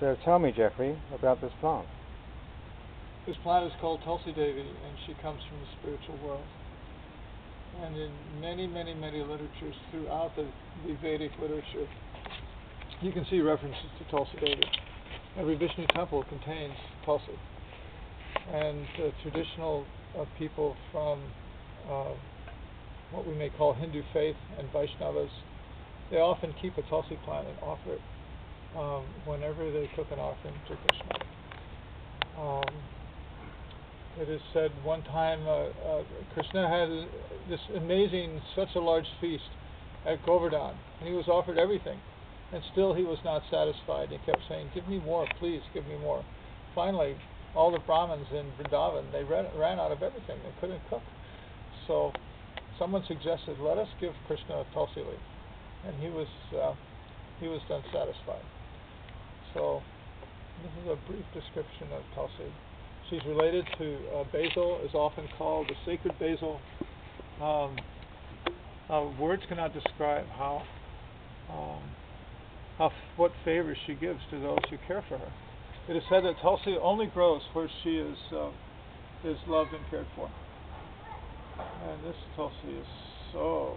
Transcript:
So tell me, Jeffrey, about this plant. This plant is called Tulasi Devi, and she comes from the spiritual world. And in many, many, many literatures throughout the Vedic literature, you can see references to Tulasi Devi. Every Vishnu temple contains Tulasi. And traditional people from what we may call Hindu faith and Vaishnavas, they often keep a Tulasi plant and offer it whenever they cook an offering to Krishna. It is said one time Krishna had this amazing, such a large feast at Govardhan, and he was offered everything, and still he was not satisfied. He kept saying, "Give me more, please, give me more." Finally, all the Brahmins in Vrindavan, they ran out of everything. They couldn't cook. So someone suggested, "Let us give Krishna a Tulasi leaf," and he was unsatisfied. So this is a brief description of Tulasi. She's related to basil, is often called the sacred basil. Words cannot describe what favors she gives to those who care for her. It is said that Tulasi only grows where she is loved and cared for. And this Tulasi is so